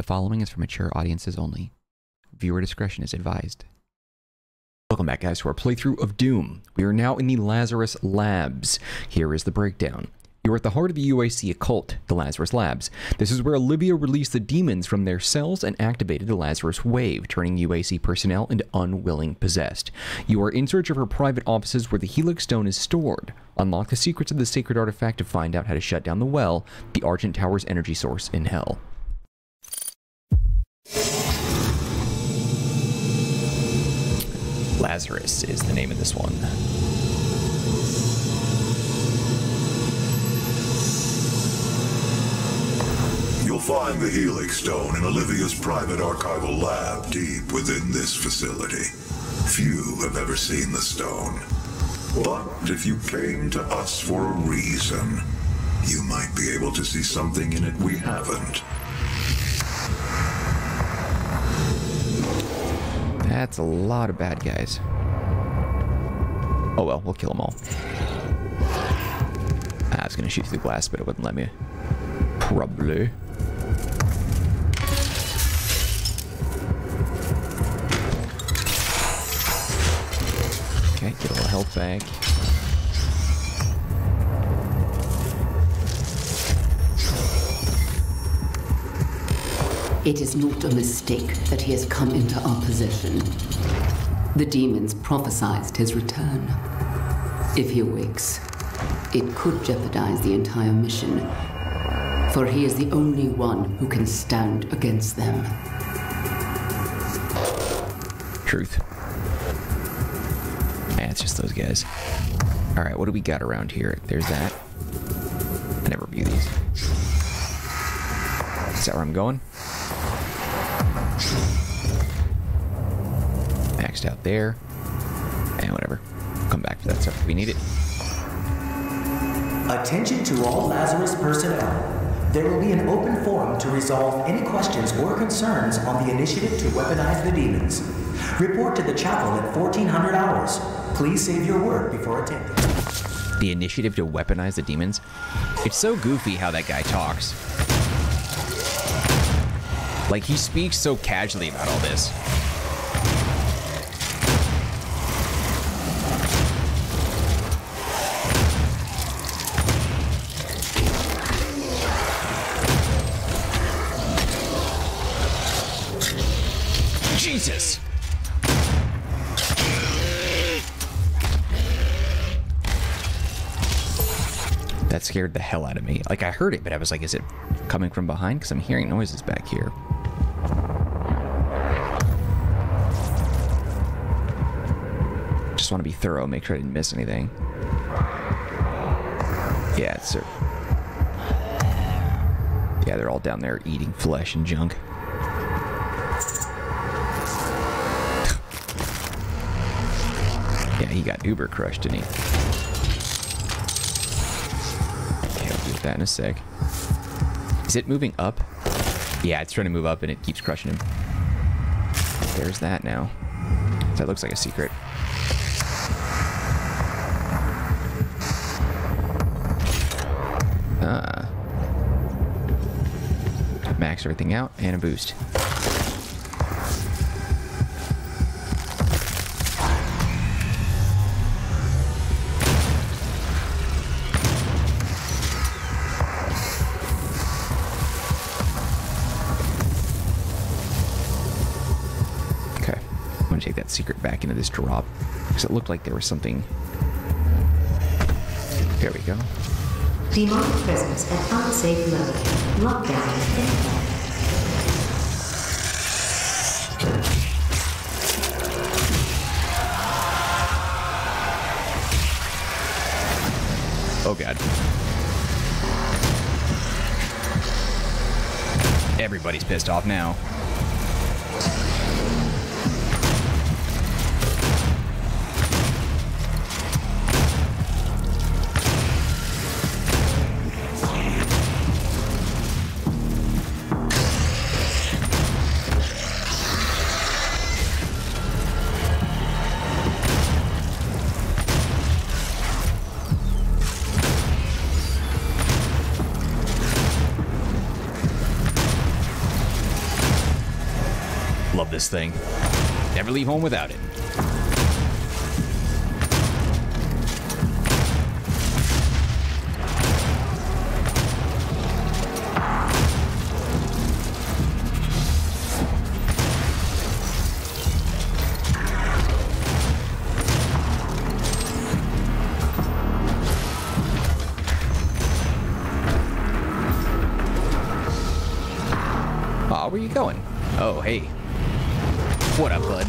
The following is for mature audiences only. Viewer discretion is advised. Welcome back, guys, to our playthrough of Doom. We are now in the Lazarus Labs. Here is the breakdown. You are at the heart of the UAC occult, the Lazarus Labs. This is where Olivia released the demons from their cells and activated the Lazarus Wave, turning UAC personnel into unwilling possessed. You are in search of her private offices where the Helix Stone is stored. Unlock the secrets of the sacred artifact to find out how to shut down the well, the Argent Tower's energy source in Hell. Lazarus is the name of this one. Find the Helix Stone in Olivia's private archival lab deep within this facility. Few have ever seen the stone. But if you came to us for a reason, you might be able to see something in it we haven't. That's a lot of bad guys. Oh well, we'll kill them all. I was gonna shoot through the glass, but it wouldn't let me. Probably. Okay, get a little health back. It is not a mistake that he has come into our possession. The demons prophesied his return. If he awakes, it could jeopardize the entire mission, for he is the only one who can stand against them. Truth. It's just those guys. All right, what do we got around here? There's that. I never view these. Is that where I'm going? Maxed out there. And whatever. Come back for that stuff if we need it. Attention to all Lazarus personnel. There will be an open forum to resolve any questions or concerns on the initiative to weaponize the demons. Report to the chapel at 1400 hours. Please save your word before attending. The initiative to weaponize the demons? It's so goofy how that guy talks. Like, he speaks so casually about all this. Jesus! That scared the hell out of me. Like, I heard it, but I was like, is it coming from behind? Because I'm hearing noises back here. Just want to be thorough, make sure I didn't miss anything. Yeah, it's a... yeah, they're all down there eating flesh and junk. He got uber crushed, didn't he? Okay, I'll do that in a sec. Is it moving up? Yeah, it's trying to move up and it keeps crushing him. There's that now. That looks like a secret. Max everything out and a boost. Secret back into this drop because it looked like there was something. There we go. Demonic presence at unsafe level. Lockdown. Oh god. Everybody's pissed off now. love this thing. Never leave home without it. Where you going? Oh, hey. What up, bud?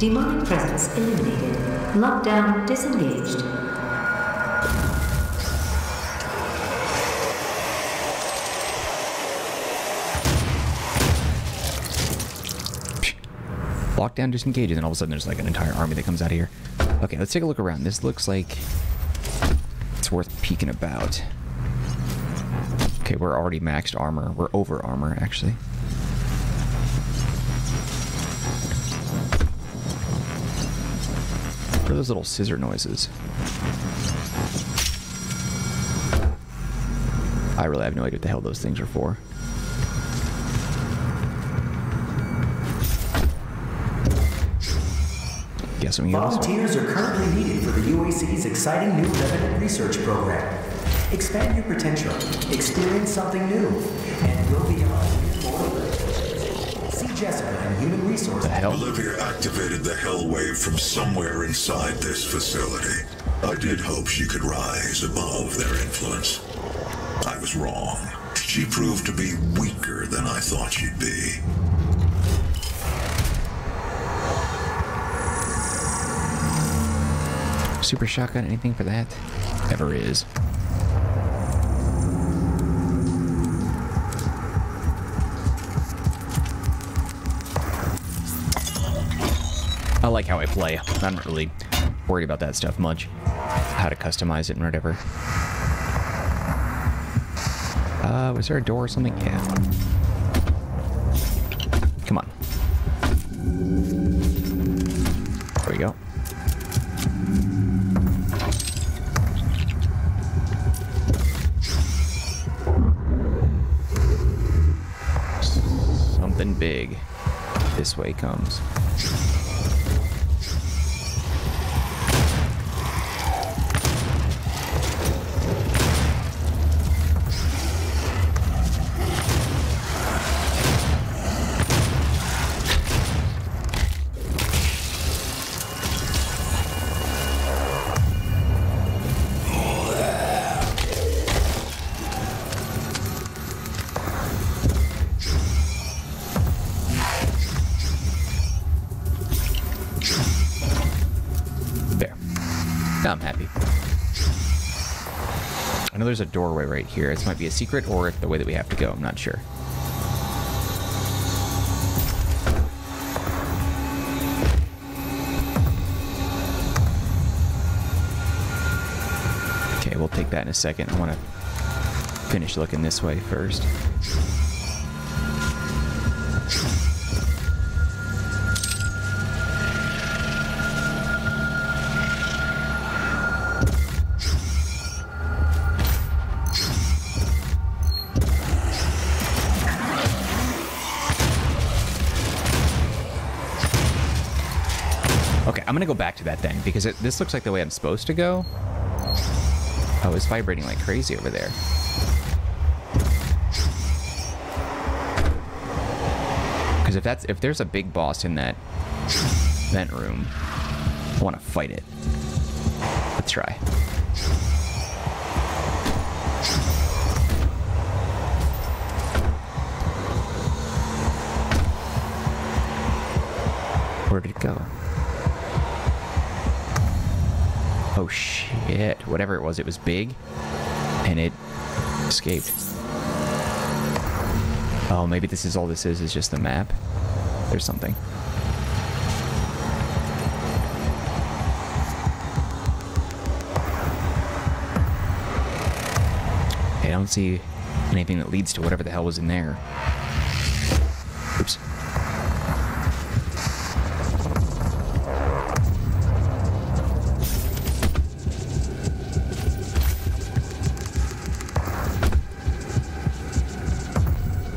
Demonic presence eliminated. Lockdown disengaged. Lockdown disengages, and all of a sudden there's like an entire army that comes out of here. Okay, let's take a look around. This looks like it's worth peeking about. Okay, we're already maxed armor. We're over armor, actually. What are those little scissor noises? I really have no idea what the hell those things are for. Guessing we volunteers are currently needed for the UAC's exciting new revenant research program. Expand your potential, experience something new, and go beyond your border. Jessica and human resources. Olivia activated the Hell Wave from somewhere inside this facility. I did hope she could rise above their influence. I was wrong. She proved to be weaker than I thought she'd be. Super shotgun, anything for that? Never is. I like how I play. I'm not really worried about that stuff much. How to customize it and whatever. Was there a door or something? Yeah. Come on. There we go. Something big. This way comes. There's a doorway right here. This might be a secret, or the way that we have to go. I'm not sure. Okay, we'll take that in a second. I want to finish looking this way first. I'm gonna go back to that thing because this looks like the way I'm supposed to go. Oh, it's vibrating like crazy over there. Because if there's a big boss in that vent room, I want to fight it. Let's try. Where did it go? Oh shit, whatever it was big, and it escaped. Oh, maybe this is all this is just the map or something. I don't see anything that leads to whatever the hell was in there. Oops.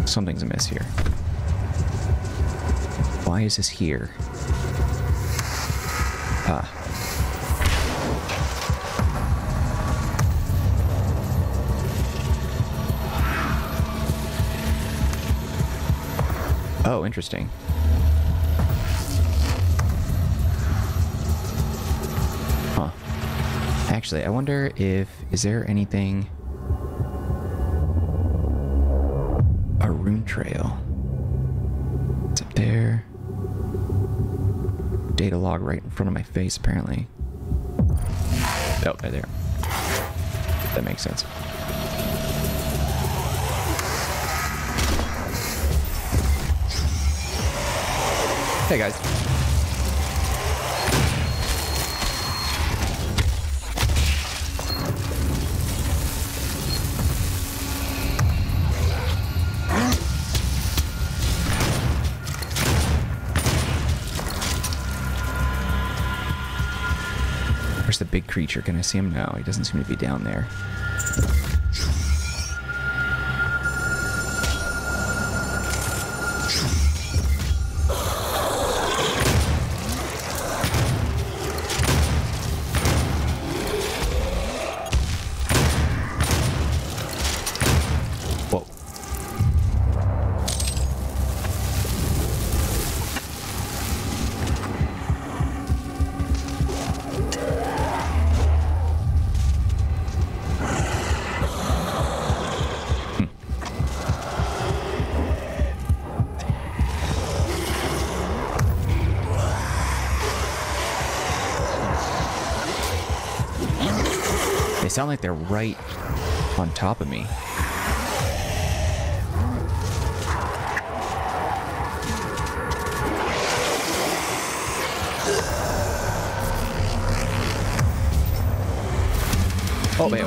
Something's amiss here. Why is this here? Oh, interesting. Huh. Actually, I wonder if... is there anything... a rune trail. It's up there. Data log right in front of my face, apparently. Oh, right there. That makes sense. Hey, guys. Where's the big creature? Can I see him? No, he doesn't seem to be down there. Sound like they're right on top of me. Oh, babe.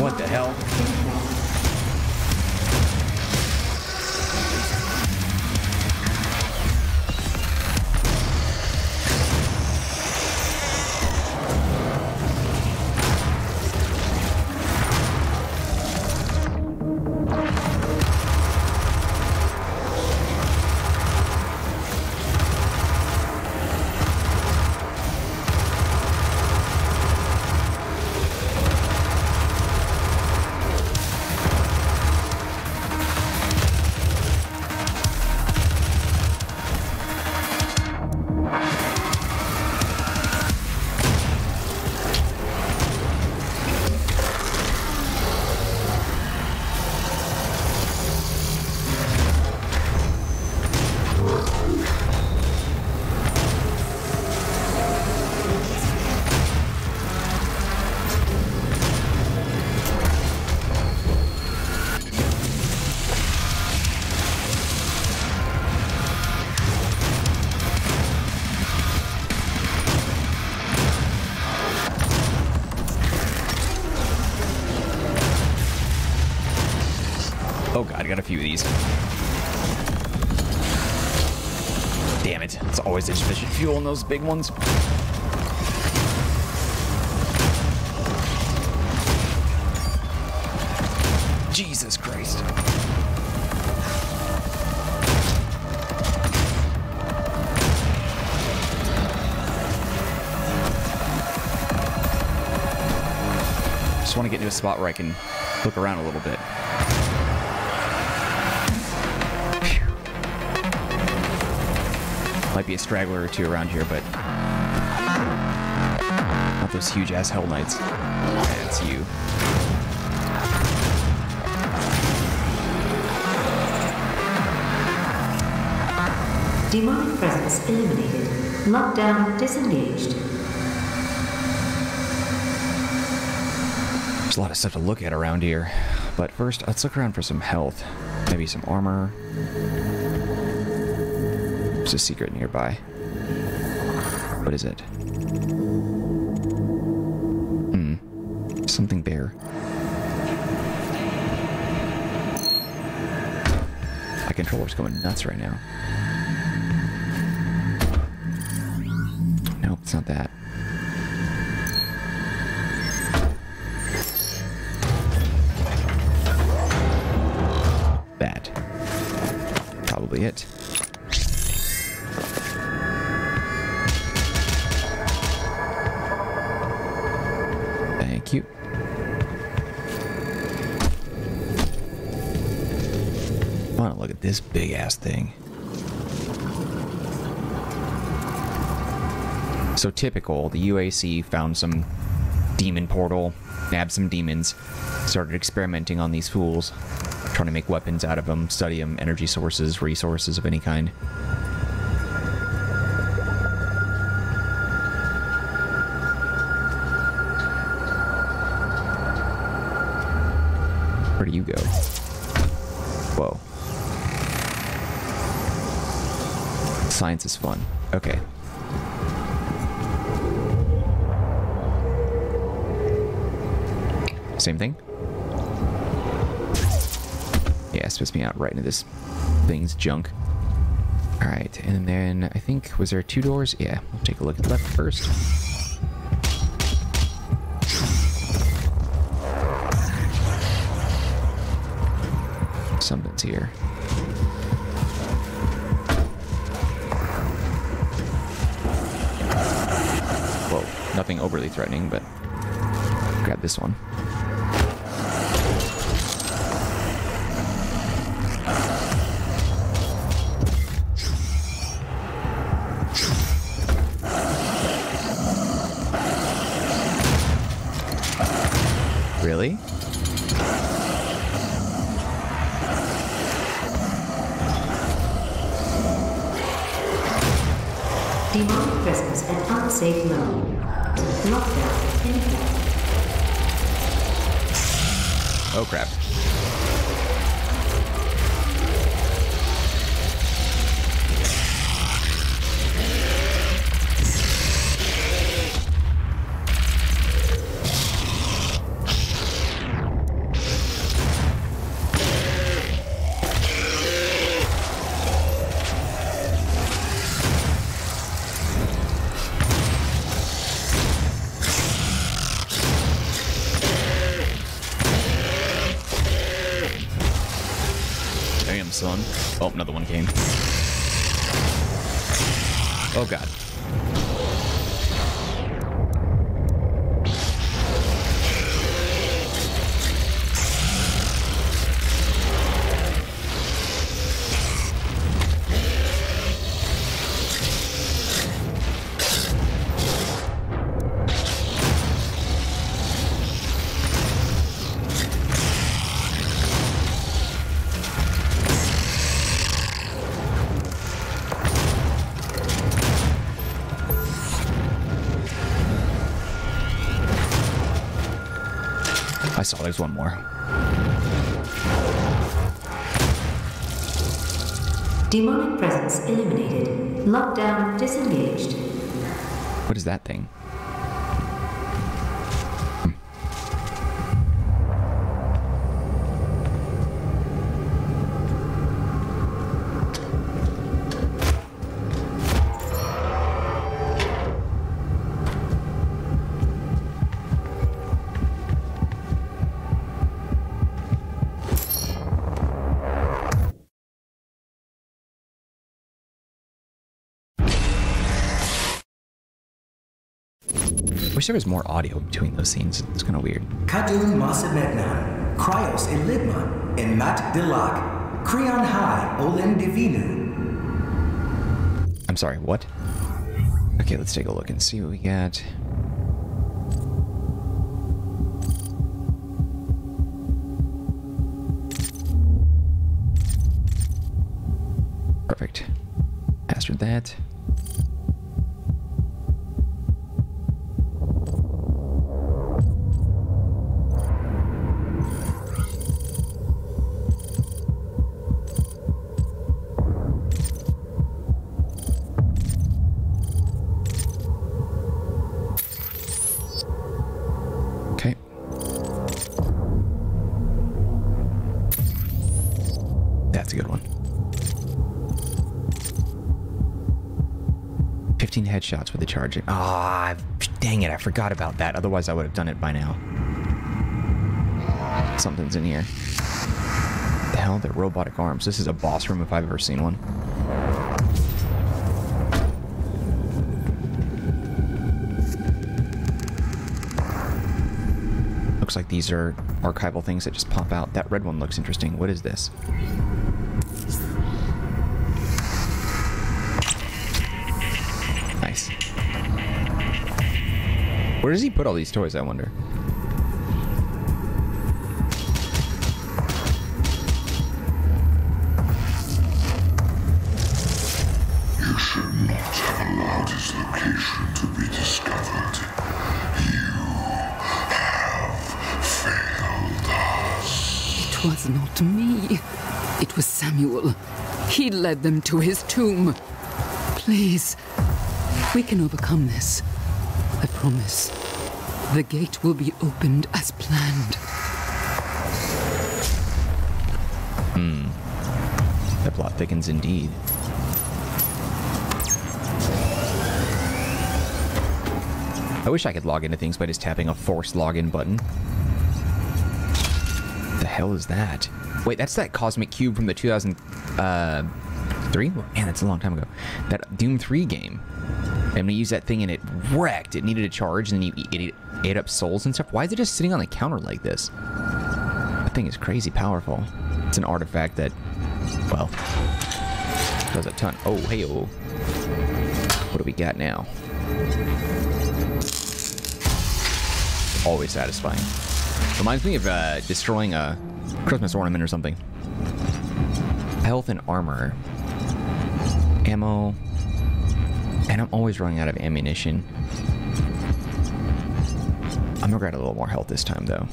What the hell? Got a few of these. Damn it. It's always insufficient fuel in those big ones. Jesus Christ. Just want to get into a spot where I can look around a little bit. Might be a straggler or two around here, but not those huge ass Hell Knights. That's you. Demonic presence eliminated. Lockdown disengaged. There's a lot of stuff to look at around here. But first, let's look around for some health. Maybe some armor. There's a secret nearby. What is it? Something bare. My controller's going nuts right now. Nope, it's not that. That. Probably it. Thank you. I want to look at this big ass thing. So typical, the UAC found some demon portal, nabbed some demons, started experimenting on these fools, trying to make weapons out of them, study them, energy sources, resources of any kind. Where do you go? Whoa. Science is fun. Okay. Same thing? Yeah, it spits me out right into this thing's junk. Alright, and then I think, was there two doors? Yeah, we'll take a look at the left first. Something's here. Nothing overly threatening, but grab this one. Really? Demonic presence at unsafe level. Oh crap. Son. Oh, another one came. Oh, God. I saw there's one more. Demonic presence eliminated. Lockdown disengaged. What is that thing? I wish there was more audio between those scenes. It's kind of weird. Kadun Masimedna, Cryos Elidma, and Mat Dilak, Creon High, Olen Divinu. I'm sorry, what? Okay, let's take a look and see what we got. Perfect. Mastered that. 15 headshots with the charging. Ah, dang it, I forgot about that. Otherwise, I would have done it by now. Something's in here. What the hell? They're robotic arms. This is a boss room if I've ever seen one. Looks like these are archival things that just pop out. That red one looks interesting. What is this? Nice. Where does he put all these toys, I wonder? You should not have allowed his location to be discovered. It was not me. It was Samuel. He led them to his tomb. Please, we can overcome this. I promise. The gate will be opened as planned. Hmm. That plot thickens indeed. I wish I could log into things by just tapping a forced login button. Hell is that? Wait, that's that cosmic cube from the 2003? Man, that's a long time ago. That Doom 3 game. And we used that thing and it wrecked. It needed a charge and then it ate up souls and stuff. Why is it just sitting on the counter like this? That thing is crazy powerful. It's an artifact that, well, does a ton. Oh, hey, oh. What do we got now? Always satisfying. Reminds me of destroying a Christmas ornament or something. Health and armor. Ammo. And I'm always running out of ammunition. I'm gonna grab a little more health this time, though.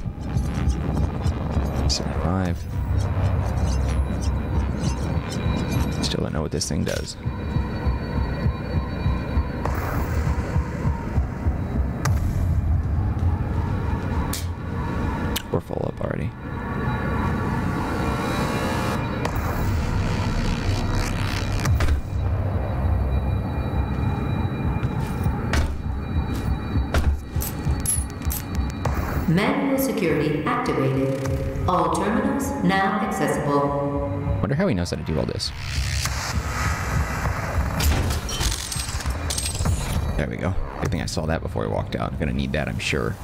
75. Still don't know what this thing does. We're full up already. Manual security activated. All terminals now accessible. Wonder how he knows how to do all this. There we go. Good thing I saw that before I walked out. I'm gonna need that, I'm sure.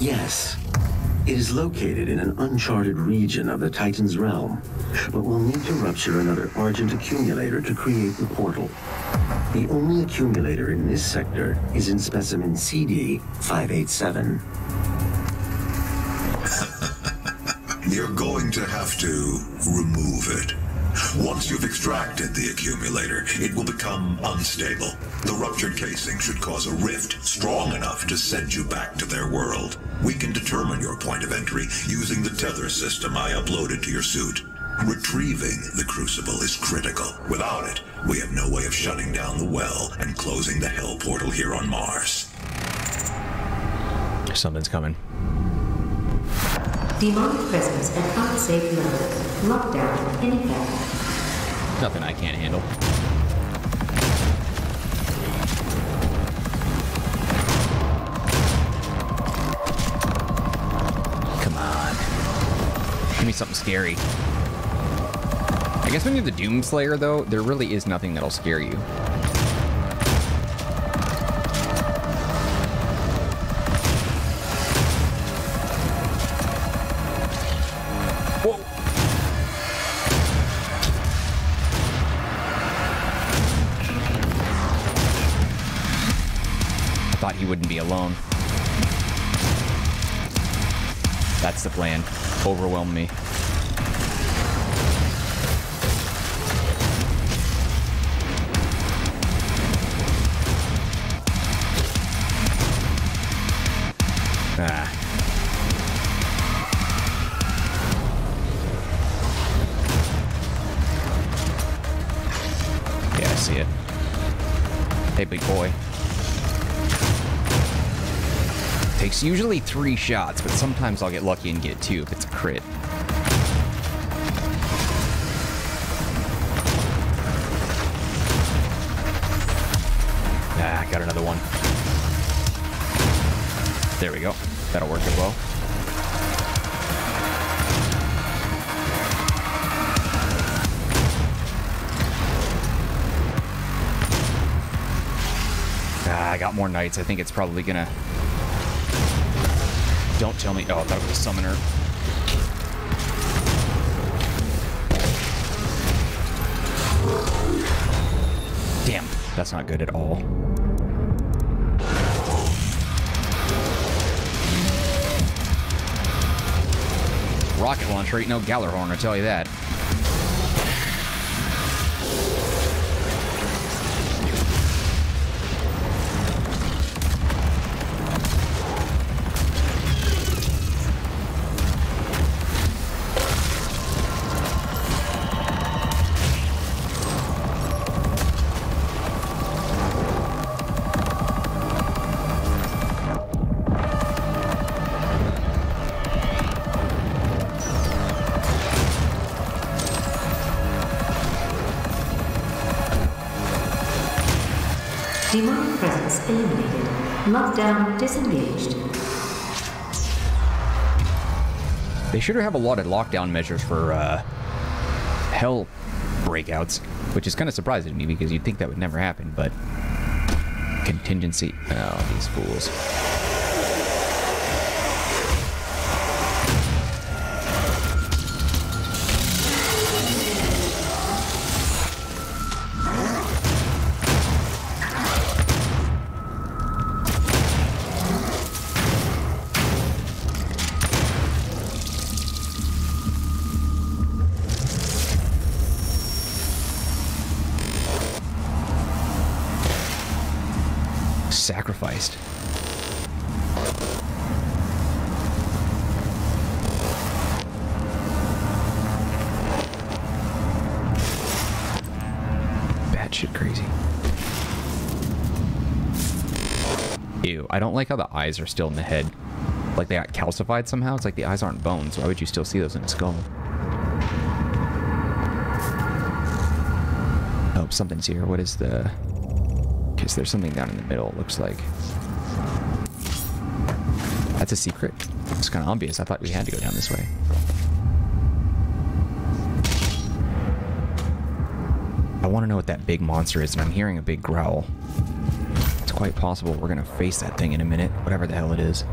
Yes, it is located in an uncharted region of the Titan's realm, but we'll need to rupture another Argent accumulator to create the portal. The only accumulator in this sector is in specimen CD 587. You're going to have to remove it. Once you've extracted the accumulator, it will become unstable. The ruptured casing should cause a rift strong enough to send you back to their world. We can determine your point of entry using the tether system I uploaded to your suit. Retrieving the Crucible is critical. Without it, we have no way of shutting down the well and closing the Hell portal here on Mars. Something's coming. Demonic presence at unsafe level. Lockdown in effect. Nothing I can't handle. Come on. Give me something scary. I guess when you're the Doom Slayer, though, there really is nothing that'll scare you. alone. That's the plan. Overwhelm me. Ah. See it. Hey, big boy. Takes usually 3 shots, but sometimes I'll get lucky and get 2 if it's a crit. Ah, got another one. There we go. That'll work as well. I got more knights. I think it's probably gonna... Don't tell me... Oh, I thought it was a summoner. Damn, that's not good at all. Rocket launcher ain't no Gallarhorn, I tell you that. Demonic presence eliminated. Lockdown disengaged. They sure have a lot of lockdown measures for hell breakouts, which is kind of surprising to me because you'd think that would never happen, but contingency. Oh, these fools. Sacrificed. Batshit crazy. Ew, I don't like how the eyes are still in the head. Like they got calcified somehow. It's like the eyes aren't bones. Why would you still see those in a skull? Oh, something's here. What is the... Is there something down in the middle, it looks like. That's a secret. It's kind of obvious. I thought we had to go down this way. I want to know what that big monster is, and I'm hearing a big growl. It's quite possible we're going to face that thing in a minute, whatever the hell it is.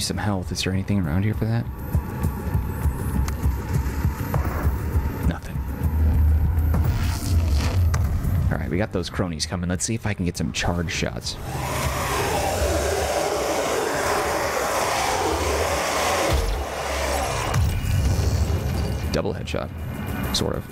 Some health. Is there anything around here for that? Nothing. All right, we got those cronies coming. Let's see if I can get some charge shots. Double headshot, sort of.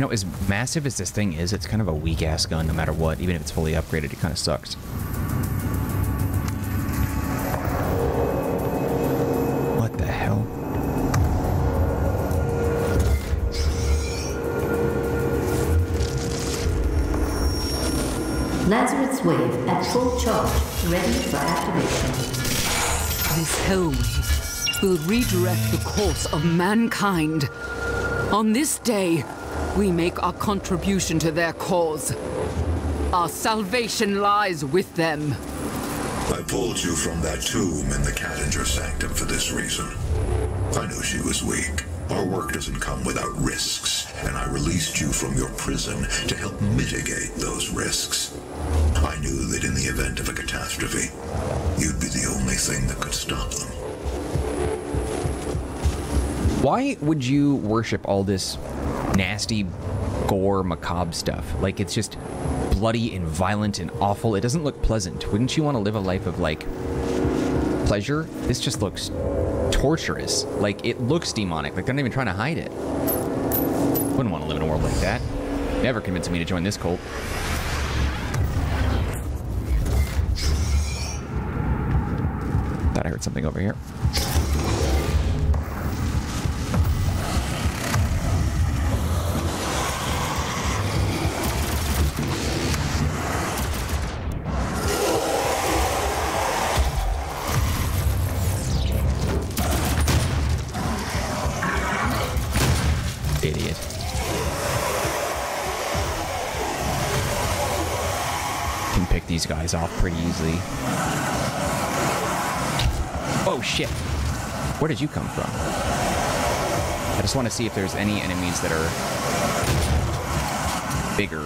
You know, as massive as this thing is, it's kind of a weak-ass gun no matter what. Even if it's fully upgraded, it kind of sucks. What the hell? Lazarus Wave at full charge, ready for activation. This hell wave will redirect the course of mankind. On this day, we make our contribution to their cause. Our salvation lies with them. I pulled you from that tomb in the Kattinger Sanctum for this reason. I knew she was weak. Our work doesn't come without risks, and I released you from your prison to help mitigate those risks. I knew that in the event of a catastrophe, you'd be the only thing that could stop them. Why would you worship all this nasty, gore, macabre stuff? Like, it's just bloody and violent and awful. It doesn't look pleasant. Wouldn't you want to live a life of, like, pleasure? This just looks torturous. Like, it looks demonic. Like, they're not even trying to hide it. Wouldn't want to live in a world like that. Never convinced me to join this cult. Thought I heard something over here. Guys off pretty easily. Oh shit! Where did you come from? I just want to see if there's any enemies that are bigger.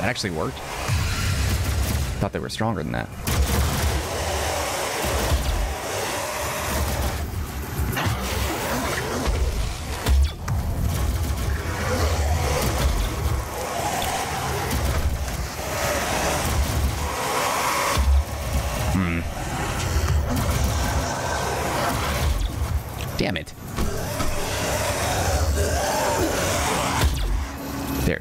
That actually worked. I thought they were stronger than that.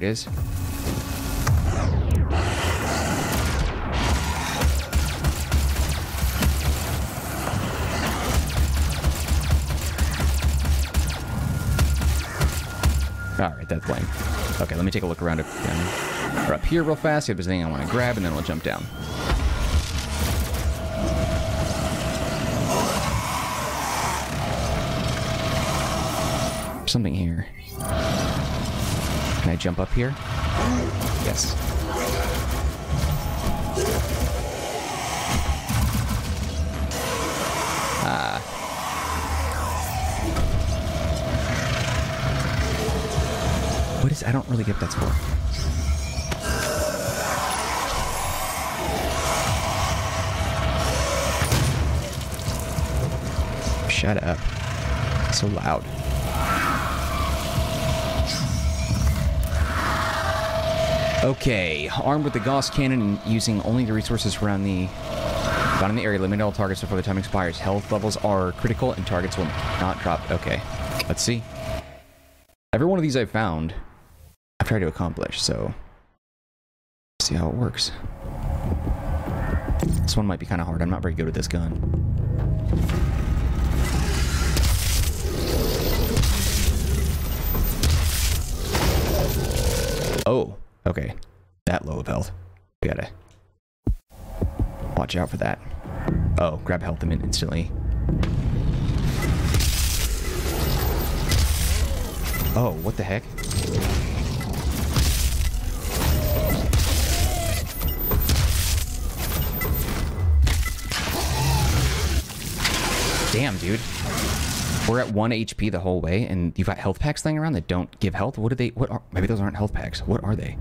Is. Alright, that's lame. Okay, let me take a look around up here real fast, see if there's anything I want to grab, and then we'll jump down. There's something here. Can I jump up here? Yes. What is... I don't really get what that's for. Shut up. It's so loud. Okay, armed with the Gauss cannon and using only the resources around the found in the area, eliminate all targets before the time expires. Health levels are critical and targets will not drop. Okay, let's see. Every one of these I've found, I've tried to accomplish, so let's see how it works. This one might be kind of hard. I'm not very good with this gun. Oh. Okay, that low of health. We gotta watch out for that. Oh, grab health instantly. Oh, what the heck? Damn, dude. We're at 1 HP the whole way, and you've got health packs laying around that don't give health? What are they? What are... Maybe those aren't health packs. What are they?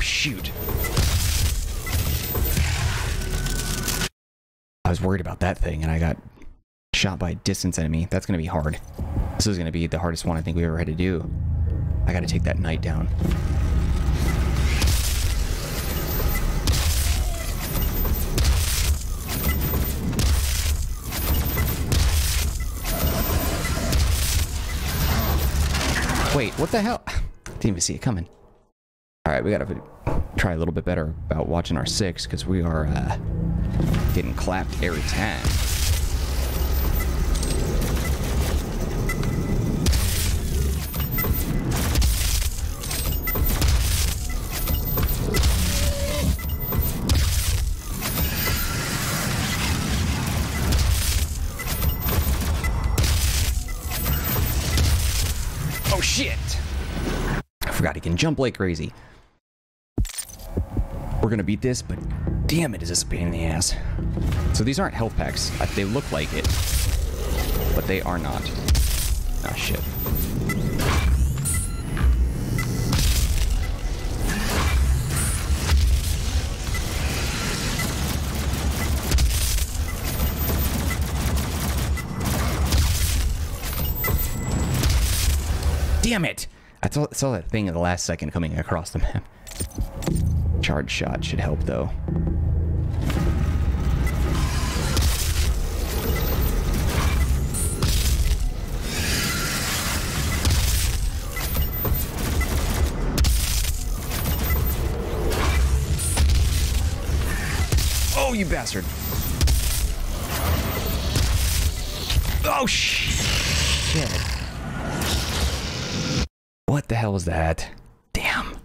shoot. I was worried about that thing, and I got shot by a distance enemy. That's going to be hard. This is going to be the hardest one I think we ever had to do. I got to take that knight down. Wait, what the hell? Didn't even see it coming. All right, we gotta try a little bit better about watching our six, because we are getting clapped every time. Jump like crazy. We're gonna beat this, but damn it, is this a pain in the ass. So these aren't health packs. They look like it, but they are not. Ah, shit. Damn it! I saw that thing at the last second coming across the map. Charge shot should help, though. Oh, you bastard! Oh, shit! What the hell was that? Damn.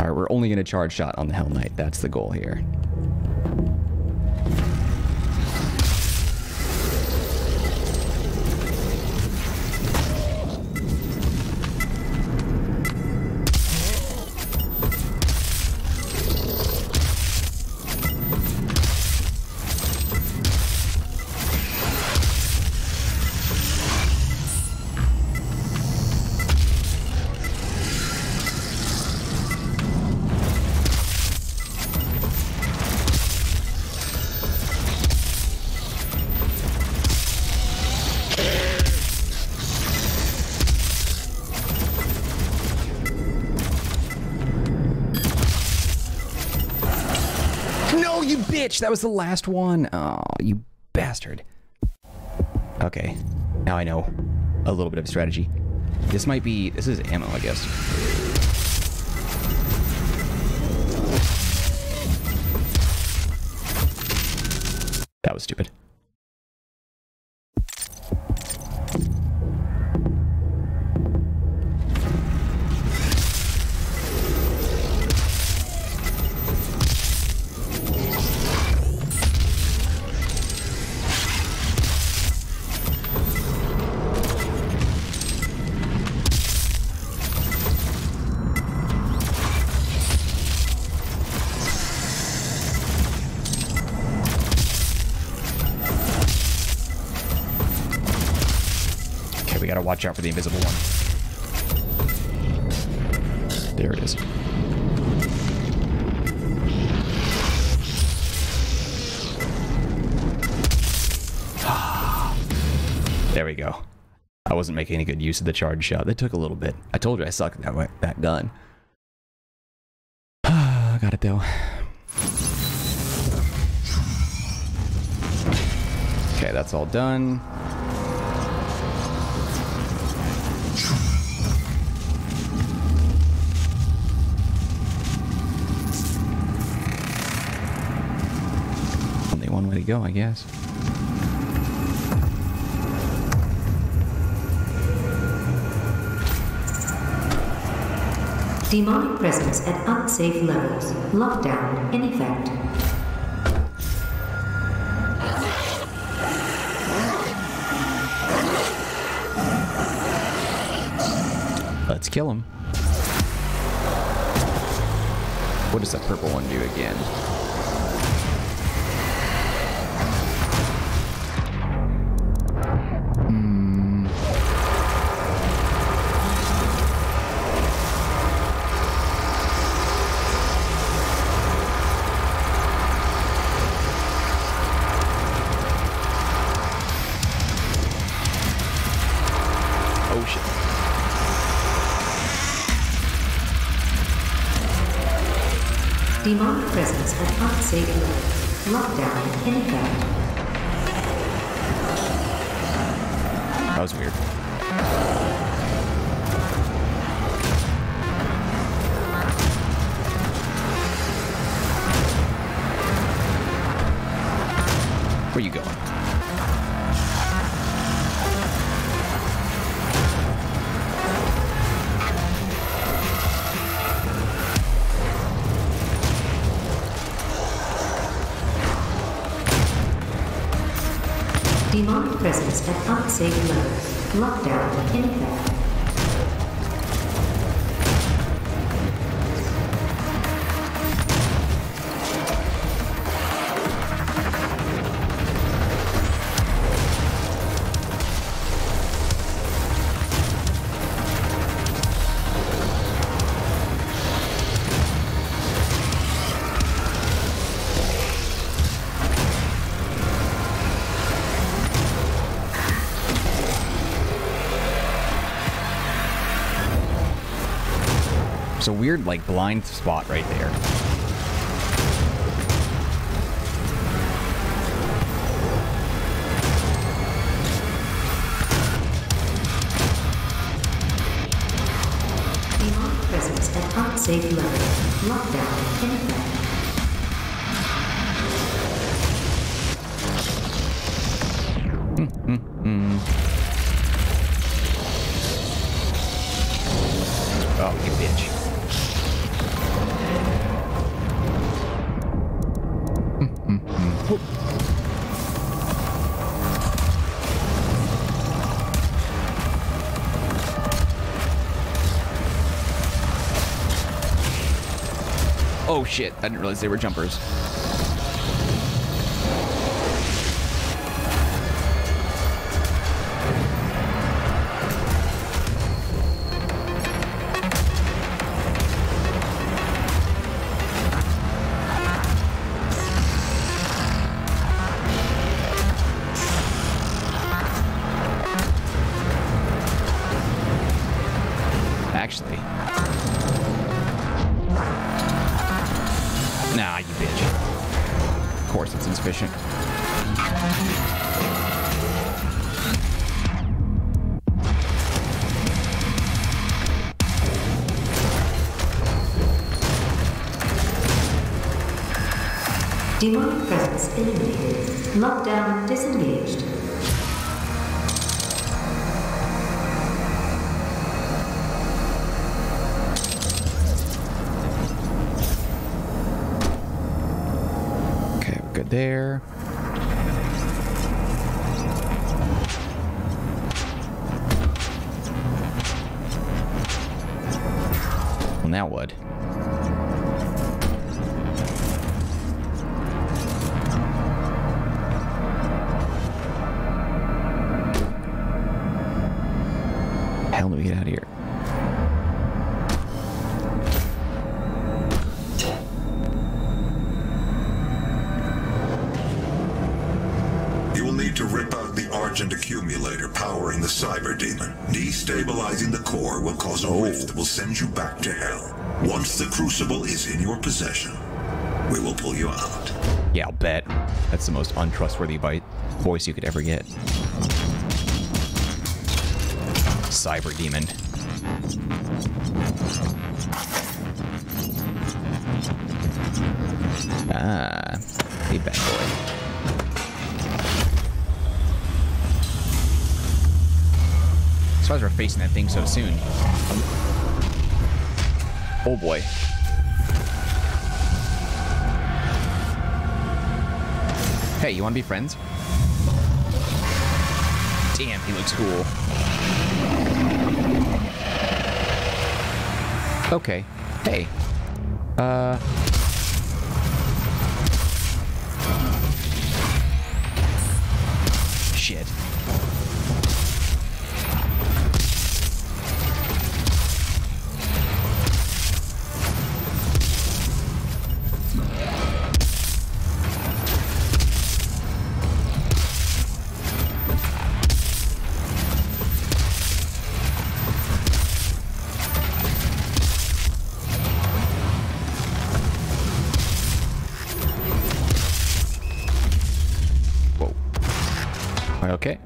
Alright, we're only gonna charge shot on the Hell Knight. That's the goal here. That was the last one. Oh, you bastard. Okay, now I know a little bit of strategy. This might be... this is ammo, I guess. That was stupid. Watch out for the invisible one. There it is. There we go. I wasn't making any good use of the charge shot. That took a little bit. I told you I sucked that way, that gun. I got it though. Okay, that's all done. One way to go, I guess. Demonic presence at unsafe levels. Lockdown in effect. Let's kill him. What does that purple one do again? Demonic presence will not save you. Lockdown in effect. That was weird. Where you going? Demonic presence at unsafe levels. Lockdown in effect. It's a weird, like, blind spot right there. Demonic presence at unsafe level. Lockdown in effect. Oh, you bitch. Oh shit, I didn't realize they were jumpers. Demonic presence eliminated. Lockdown disengaged. Okay, we're good there. Well, now what? Destabilizing the core will cause a rift that will send you back to Hell. Once the Crucible is in your possession, we will pull you out. Yeah, I'll bet. That's the most untrustworthy voice you could ever get. Cyberdemon. Ah, hey bad boy. I was facing that thing so soon. Oh boy. Hey, you want to be friends? Damn, he looks cool. Okay. Hey. Shit. Okay.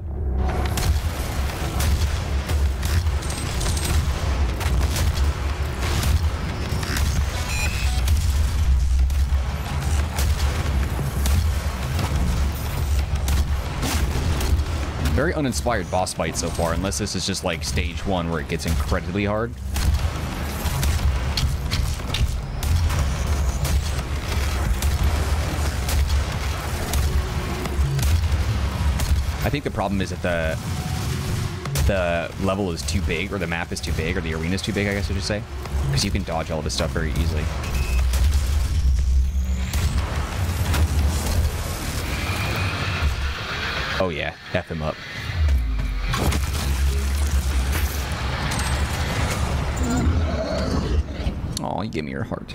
Very uninspired boss fight so far, unless this is just like stage one where it gets incredibly hard. I think the problem is that the level is too big, or the map is too big, or the arena is too big, I guess I should say, because you can dodge all of this stuff very easily. Oh yeah, F him up. Aw, you gave me your heart.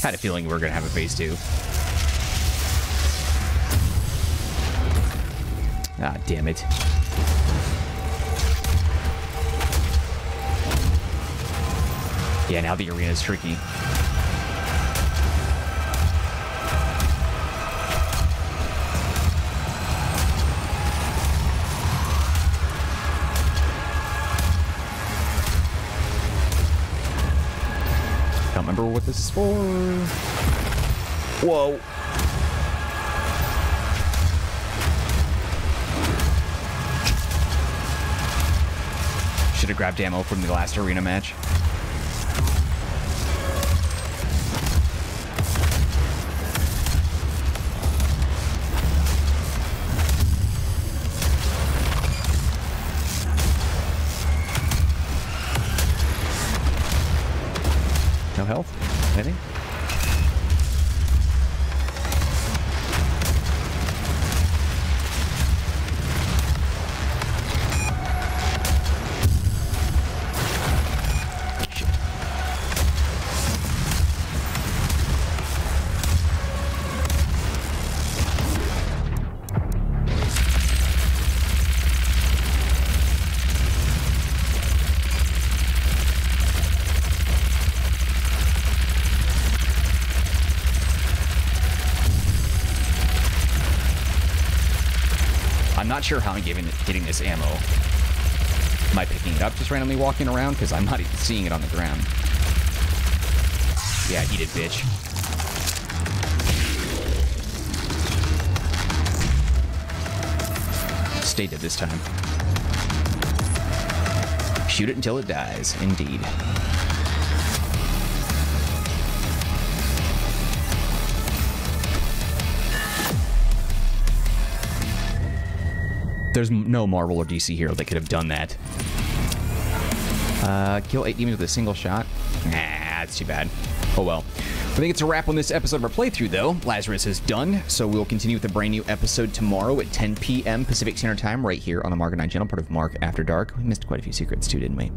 Had a feeling we were gonna have a phase two. Ah, damn it. Yeah, now the arena's tricky. Don't remember what this is for. Whoa. Should have grabbed ammo from the last arena match. No health? Anything? Not sure how I'm getting this ammo. Am I picking it up just randomly walking around? Because I'm not even seeing it on the ground. Yeah, eat it, bitch. Stay dead this time. Shoot it until it dies, indeed. There's no Marvel or DC hero that could have done that. Kill 8 demons with a single shot? Nah, that's too bad. Oh well. I think it's a wrap on this episode of our playthrough, though. Lazarus is done, so we'll continue with a brand new episode tomorrow at 10 p.m. Pacific Standard Time, right here on the Marcanine Channel, part of Mark After Dark. We missed quite a few secrets, too, didn't we?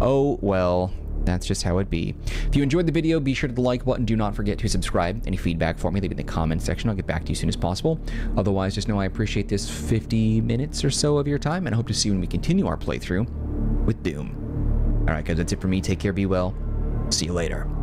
Oh, well... that's just how it be. If you enjoyed the video, be sure to hit the like button. Do not forget to subscribe. Any feedback for me, leave it in the comment section. I'll get back to you as soon as possible. Otherwise, just know I appreciate this 50 minutes or so of your time, and I hope to see you when we continue our playthrough with Doom. All right, guys, that's it for me. Take care, be well. See you later.